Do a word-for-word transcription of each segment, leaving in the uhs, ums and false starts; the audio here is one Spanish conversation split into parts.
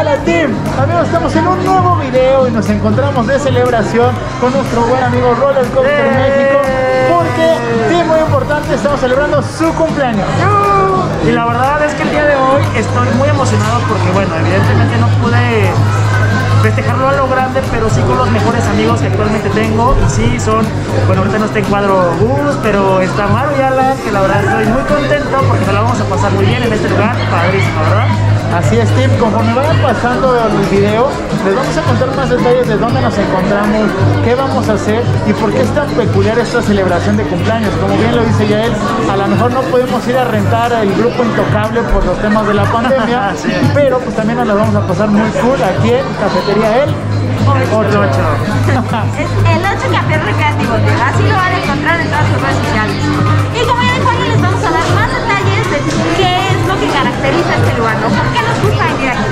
Alan Team. Amigos, estamos en un nuevo video y nos encontramos de celebración con nuestro buen amigo RollerCoaster ¡Eh! México, porque sí, muy importante, estamos celebrando su cumpleaños. Y la verdad es que el día de hoy estoy muy emocionado porque, bueno, evidentemente no pude festejarlo a lo grande, pero sí con los mejores amigos que actualmente tengo. Y sí, son, bueno, ahorita no está en cuadro Gus, pero está Maru y Alan, que la verdad estoy muy contento porque nos la vamos a pasar muy bien en este lugar, padrísimo, ¿verdad? Así es, Tim. Conforme vayan pasando el video, les vamos a contar más detalles de dónde nos encontramos, qué vamos a hacer y por qué es tan peculiar esta celebración de cumpleaños. Como bien lo dice Yael, a lo mejor no podemos ir a rentar el grupo intocable por los temas de la pandemia, sí, pero pues también nos la vamos a pasar muy cool aquí en Cafetería El Ocho. Es el Ocho Café Recreativo, así lo van a encontrar en todas sus redes sociales. Y como ya dijo, les vamos a dar más detalles de qué es lo que caracteriza este lugar, ¿no? ¿Por qué nos gusta venir aquí?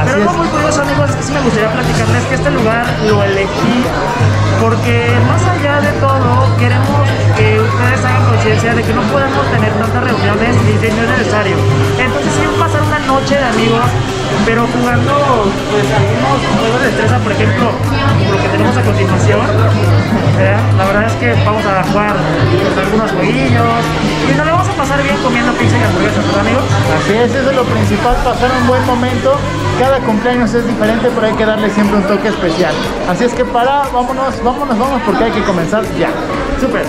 Pero algo muy curioso, amigos, es que sí me gustaría platicarles que este lugar lo elegí porque más allá de todo queremos que ustedes hagan conciencia de que no podemos tener tantas reuniones ni si no es necesario. Entonces sí, pasar una noche de amigos, pero jugando pues algunos juegos de destreza, por ejemplo, lo que tenemos a continuación, ¿eh? La verdad es que vamos a jugar pues, algunos jueguillos y nos lo vamos a pasar bien comiendo pizza y hamburguesas, ¿verdad, amigos? Así es, eso es lo principal, pasar un buen momento. Cada cumpleaños es diferente, pero hay que darle siempre un toque especial. Así es que para, vámonos, vámonos, vámonos, porque hay que comenzar ya. Súper.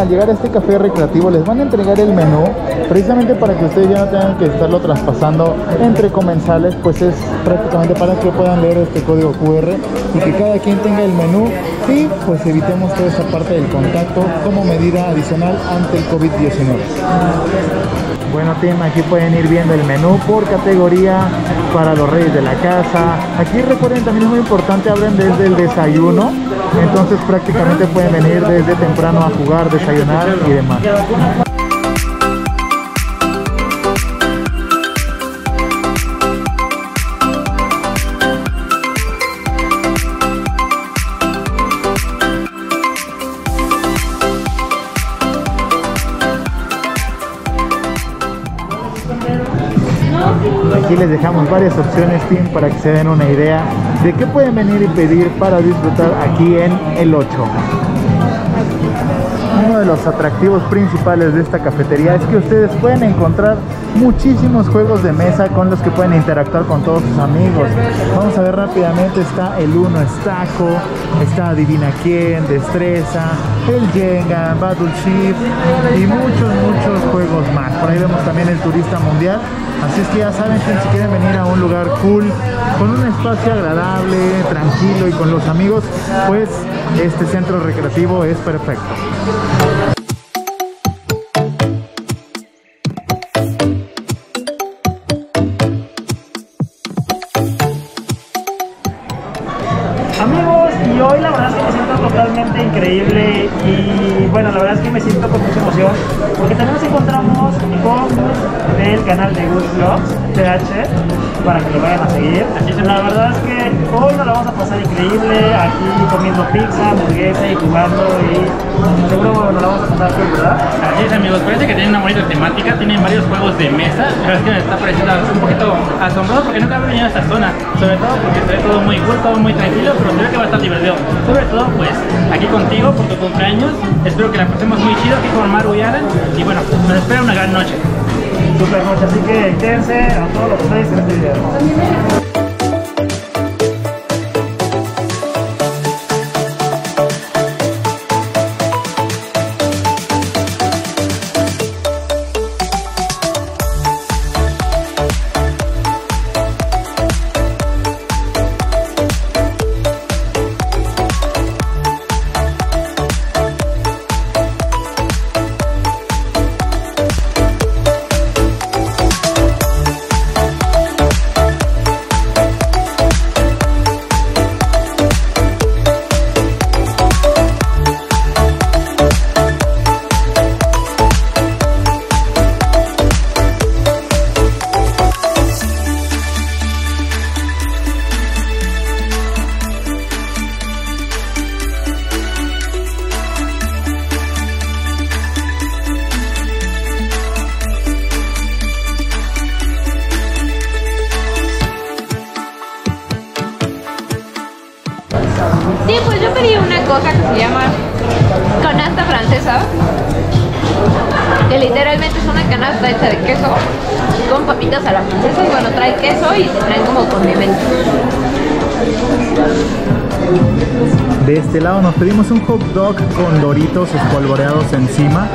Al llegar a este café recreativo les van a entregar el menú precisamente para que ustedes ya no tengan que estarlo traspasando entre comensales, pues es prácticamente para que puedan leer este código Q R y que cada quien tenga el menú y pues evitemos toda esa parte del contacto como medida adicional ante el COVID diecinueve. Bueno, Tim, aquí pueden ir viendo el menú por categoría para los reyes de la casa. Aquí recuerden también es muy importante, abren desde el desayuno, entonces prácticamente pueden venir desde temprano a jugar, desayunar y demás. Aquí les dejamos varias opciones, Tim, para que se den una idea de qué pueden venir y pedir para disfrutar aquí en El Ocho. Uno de los atractivos principales de esta cafetería es que ustedes pueden encontrar muchísimos juegos de mesa con los que pueden interactuar con todos sus amigos. Vamos a ver rápidamente, está el uno, Estaco, está Adivina quién, Destreza, el Jenga, Battleship y muchos, muchos juegos más. Por ahí vemos también el Turista Mundial. Así es que ya saben que si quieren venir a un lugar cool, con un espacio agradable, tranquilo y con los amigos, pues este centro recreativo es perfecto. Amigos, y hoy la verdad es que me siento totalmente increíble y bueno, la verdad es que me siento con mucha emoción porque también nos encontramos con el canal de Good Vlogs T H para que lo vayan a seguir. La verdad es que hoy nos la vamos a pasar increíble aquí comiendo pizza, hamburguesa y jugando y seguro nos la vamos a pasar bien, ¿verdad? Así es, amigos, parece que tienen una bonita temática, tienen varios juegos de mesa. La verdad es que me está pareciendo un poquito asombroso porque nunca había venido a esta zona, sobre todo porque se ve todo muy cool, todo muy tranquilo, pero creo que va a estar divertido, sobre todo pues aquí contigo por tu cumpleaños. Espero que la pasemos muy chido aquí con Maru y Alan y bueno, nos espera una gran noche. super noche, así que quédense a todos los que veis en este video. Sí, pues yo pedí una coca que se llama canasta francesa, que literalmente es una canasta hecha de queso con papitas a la francesa, y bueno, trae queso y se traen como condimentos. De este lado nos pedimos un hot dog con doritos espolvoreados encima.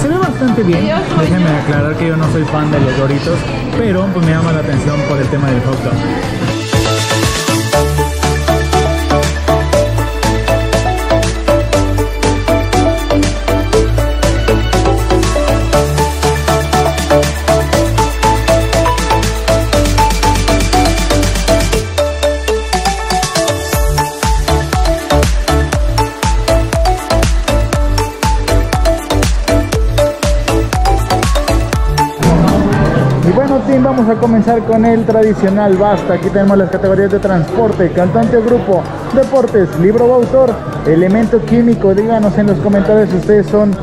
Se ve bastante bien. Déjenme aclarar que yo no soy fan de los doritos, pero pues me llama la atención por el tema del hot dog. Vamos a comenzar con el tradicional basta. Aquí tenemos las categorías de transporte, cantante o grupo, deportes, libro o autor, elemento químico. Díganos en los comentarios si ustedes son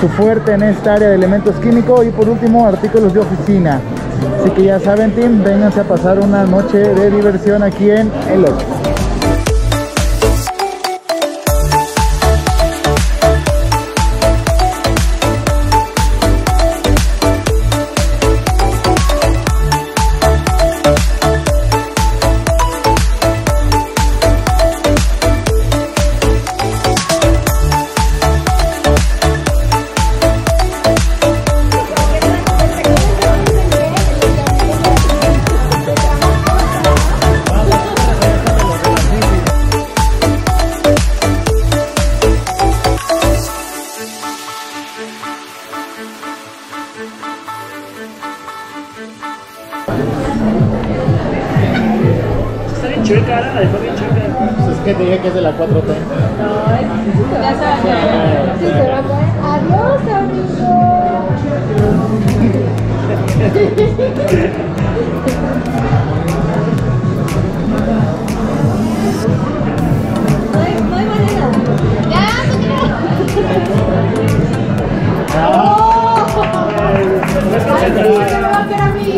su fuerte en esta área de elementos químicos. Y por último, artículos de oficina. Así que ya saben, team, vénganse a pasar una noche de diversión aquí en El Ocho. Chueca, la dejó bien chueca. Es que te dije que es de la cuatro T. No, ya sabes. Sí, se va a caer. Adiós, amigo. No hay manera. Ya, no quiero. ¡Oh! ¡Ay, sí, ya me va a caer a mí!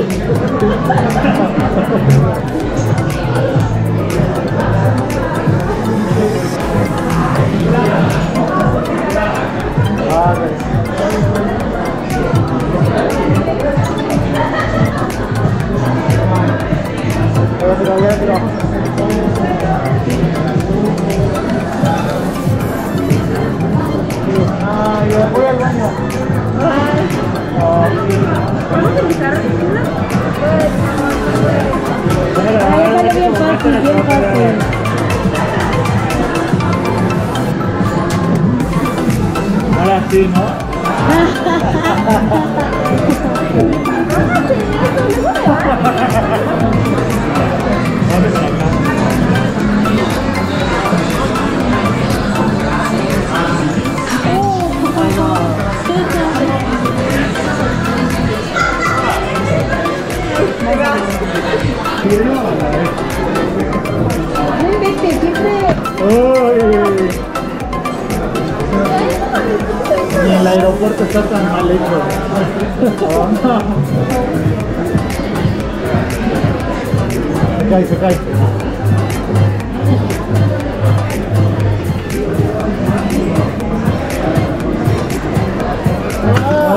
Sí, ¿no? El aeropuerto está tan mal hecho. Oh, no. Se cae, se cae. Oh.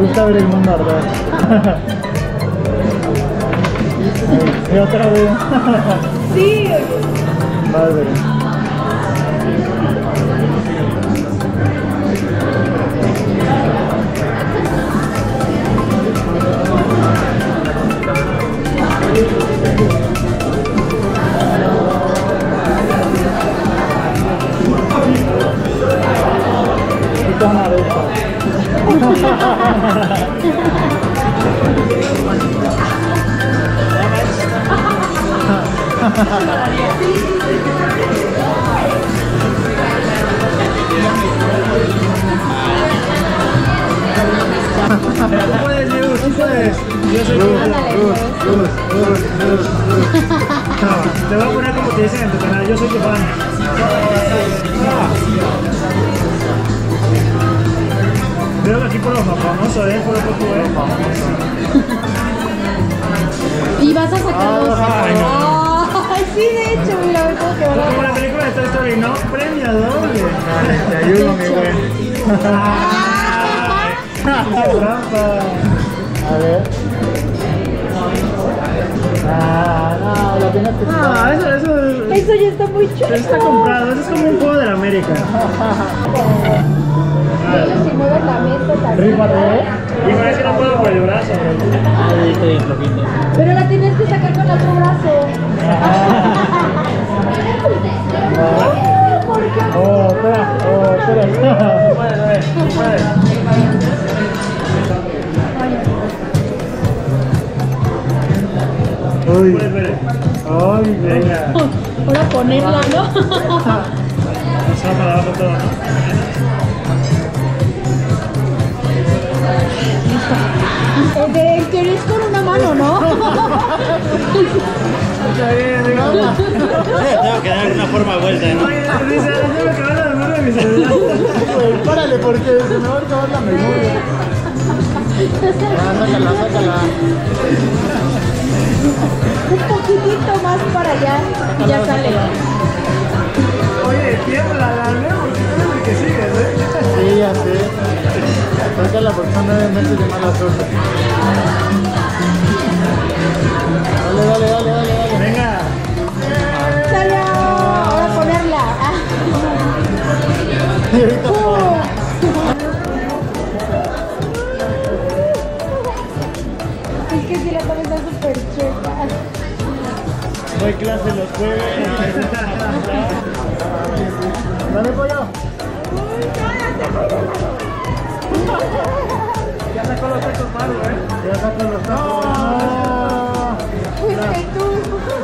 gusta ver el mundo arder. Y otra vez. Sí. Madre. Yo soy Luz, Luz, Luz, Luz, Luz, Luz. No, te voy a poner como te dicen en tu canal, yo soy tu fan. Veo que aquí por los famosos, ¿eh? Por los famosos. Y vas a sacar los... Ay, no. Ay, sí, de hecho, mira, ve cómo te va a dar. Como la película de Star Story, ¿no? Premio doble. Te ayudo, mi güey. ¡Qué trampa! A ver. Ah, no, la tienes que comprar. Ah, eso, eso. Eso ya está muy chulo. Eso está comprado, eso es como un juego de la América. Si mueves la mesa, ¿te rípate? Y parece que no puedo por el brazo. Pero la tienes que sacar con el otro brazo. Oh, espera, oh, espera. Puedes, puedes. Uy, ay, venga. Ahora ponerla, ¿no? Pasar para abajo todo, ¿no? Te querés con una mano, ¿no? Está bien, digamos. Tengo que dar una forma vuelta, ¿no? Oye, dice, tengo que dar la memoria de mi celular. Pues párale, porque se me va a acabar la memoria. Ah, sácala, sácala. Un poquitito más para allá y ya sale. Oye, tiembla la leo porque no es el que sigue, ¿eh? Sí, ya sé. Porque la persona de meses de mala suerte. Dale, dale, dale, dale, dale. Venga. ¡Salió! Ahora ponerla. Y ahorita es que si la pones está súper chueca. No hay clase los jueves. Dale, pollo. Ya sacó los tacos, Maru, ¿eh? Ya sacó los tacos. ¡No! Fuiste tú.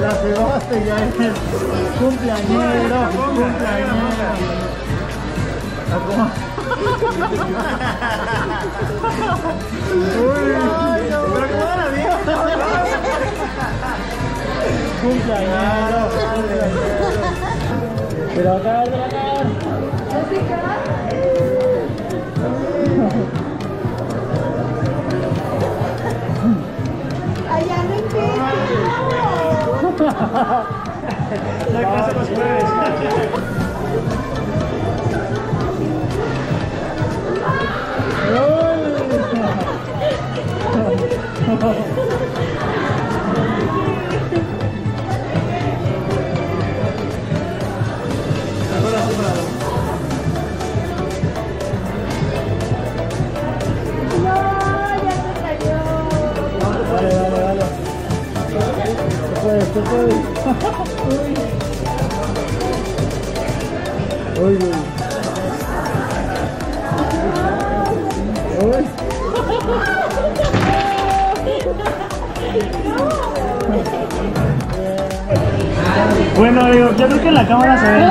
La cebaste ya en el cumpleañero. Cumpleañero. Uy, pero cómo era viejo. Cumpleañero. Pero acá, acá, acá. ¿No se queda? Allá no entiendo. La clase los jueves. Bueno, digo, yo creo que en la cámara se ve.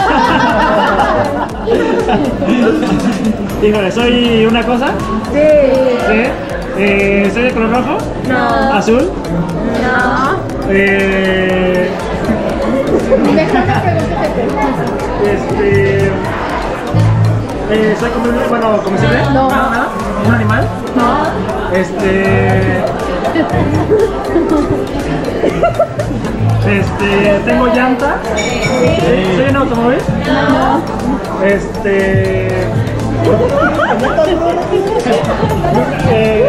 Híjole, ¿soy una cosa? Sí. ¿Sí? Eh, ¿Soy de color rojo? No. ¿Azul? No. Eh... Mejor no preguntes de este... Eh, ¿Soy como un... bueno, como siempre? No. ¿Un animal? No. Este... Este, tengo llanta. ¿Soy un automóvil? No. Este, Eh,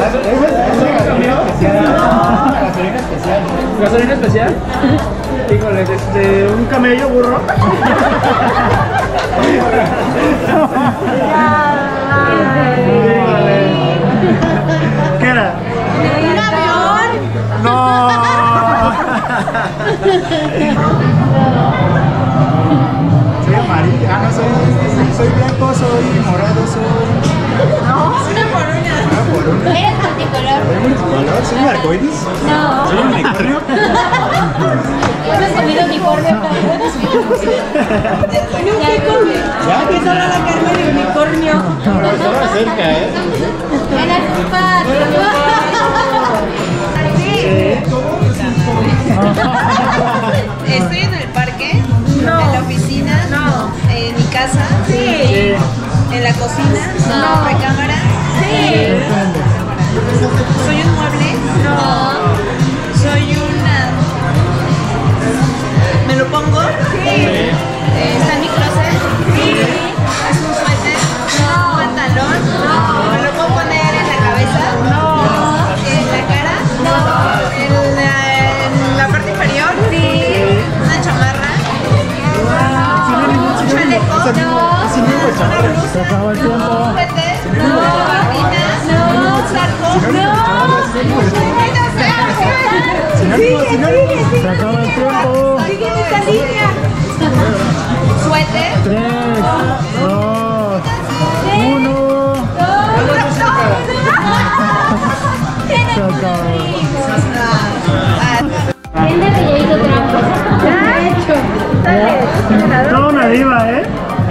gasolina? Sí. ¿Gasolina especial? ¿Gasolina especial? Híjole, este, un camello, burro. ¿Qué era? ¿Un avión? No. Soy amarillo. Ah, no, soy, soy blanco, soy morado, soy... No, soy una por una. Una por una. Eres multicolor. ¿Eres multicolor? ¿Soy un arcoíris? No. ¿Soy un unicornio? ¿Has comido unicornio? Ya empezó a la carne de unicornio. Estaba cerca, ¿eh? En el parque. Sí. Estoy en el parque, no. En la oficina, no. En mi casa, sí. En la cocina, no. En la recámara, sí. Soy un mueble, no. Soy una. ¿Me lo pongo? Sí. ¿Está en mi closet? Sí. ¿Es un suéter? No. ¿Un pantalón? No. ¿Me lo puedo poner en la cabeza? No. ¿En la cara? No. ¿En la, en la parte inferior? Sí. ¿Una chamarra? No. ¿Un chaleco? No. ¿Una blusa? No. ¿Un juguete? No. ¿No? ¿Un saco? No. Se acaba el tiempo. Sigue esta línea. Suéter. Tres, dos, uno. Se acaba. ¿Quién de rellenito trampas? Ya he hecho. Toda una diva, ¿eh?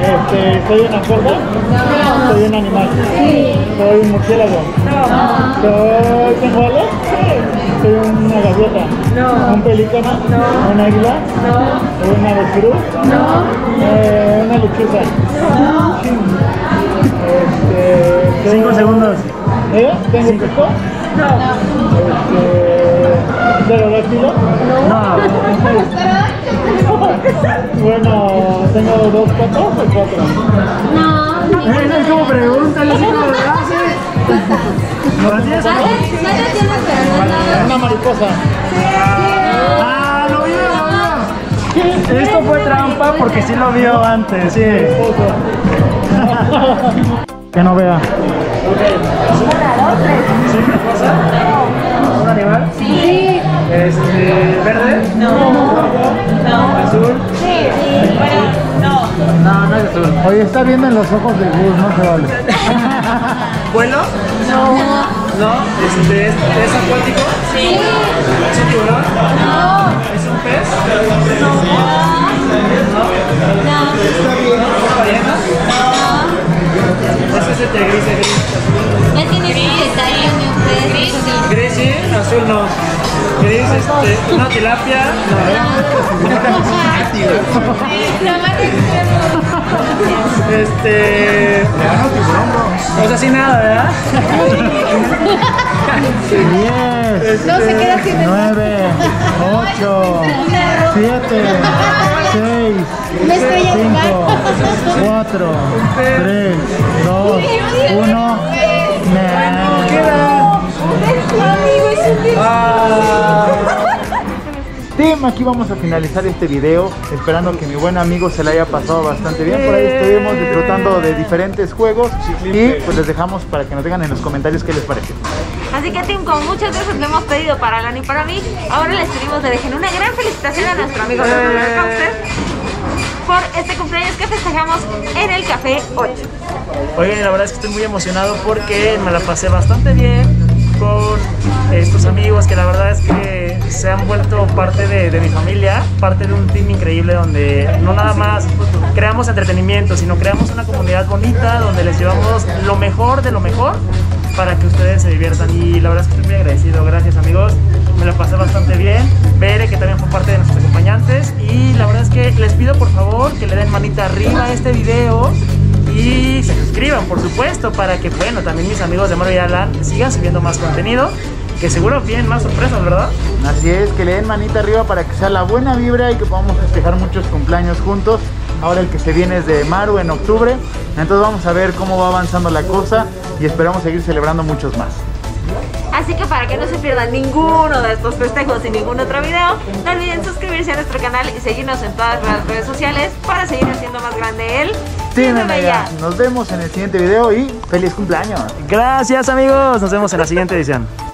Este, ¿soy una forma? No. ¿Soy un animal? Sí. ¿Soy un murciélago? No. ¿Soy un koala? Sí. ¿Soy una gaviota? No. ¿Un pelícano? No. ¿Un águila? No. ¿Un avestruz? No. Eh, ¿una lechuza? No. Este, ¿Cinco tengo... segundos? ¿Eh? ¿Tengo cinco? Pico? No. Este, ¿pterodáctilo? No. No. Bueno, ¿tengo dos patas o cuatro? No. Eso es como pregunta, ¿lo siento? ¿No tienes algo? Una mariposa. Ah, lo vio, lo vio. Esto fue trampa porque sí lo vio antes, sí. Que no vea. ¿Sí? ¿Un animal? Sí. Este, ¿verde? No. No. ¿Azul? Sí. Bueno, no. No, no es azul. Oye, está viendo en los ojos del bus, no se vale. ¿Vuelo? No. ¿No? Este, ¿es, ¿Es acuático? Sí. ¿Es un tiburón? No. ¿Es un pez? No. ¿No? ¿Es pareja? No. ¿Es ese de gris, de gris? ¿No tienes vegetarios ni un pez? Gris, sí. Azul, no. Gris, este, una tilapia. No. No más extremo. Este... O sea, sin nada, ¿verdad? diez, no, se queda sin nueve, ocho, siete, seis, cinco, cuatro, tres, dos, uno. No queda. Tim, aquí vamos a finalizar este video, esperando que mi buen amigo se le haya pasado bastante bien. Por ahí estuvimos disfrutando de diferentes juegos y pues les dejamos para que nos digan en los comentarios qué les pareció. Así que Tim, con muchas gracias le hemos pedido para Alan y para mí. Ahora les pedimos que dejen una gran felicitación a nuestro amigo RollerCoaster por este cumpleaños que festejamos en el Café Ocho. Oigan, la verdad es que estoy muy emocionado porque me la pasé bastante bien con estos amigos que la verdad es que se han vuelto parte de, de mi familia, parte de un team increíble donde no nada más creamos entretenimiento, sino creamos una comunidad bonita donde les llevamos lo mejor de lo mejor para que ustedes se diviertan. Y la verdad es que estoy muy agradecido. Gracias, amigos. Me la pasé bastante bien. Bere, que también fue parte de nuestros acompañantes. Y la verdad es que les pido por favor que le den manita arriba a este video y se suscriban, por supuesto, para que, bueno, también mis amigos de Maru y Alan sigan subiendo más contenido. que seguro vienen más sorpresas, ¿verdad? Así es, que le den manita arriba para que sea la buena vibra y que podamos festejar muchos cumpleaños juntos. Ahora el que se viene es de Maru en octubre, entonces vamos a ver cómo va avanzando la cosa y esperamos seguir celebrando muchos más. Así que para que no se pierdan ninguno de estos festejos y ningún otro video, no olviden suscribirse a nuestro canal y seguirnos en todas las redes sociales para seguir haciendo más grande el Cine Maya. Nos vemos en el siguiente video y feliz cumpleaños. Gracias amigos, nos vemos en la siguiente edición.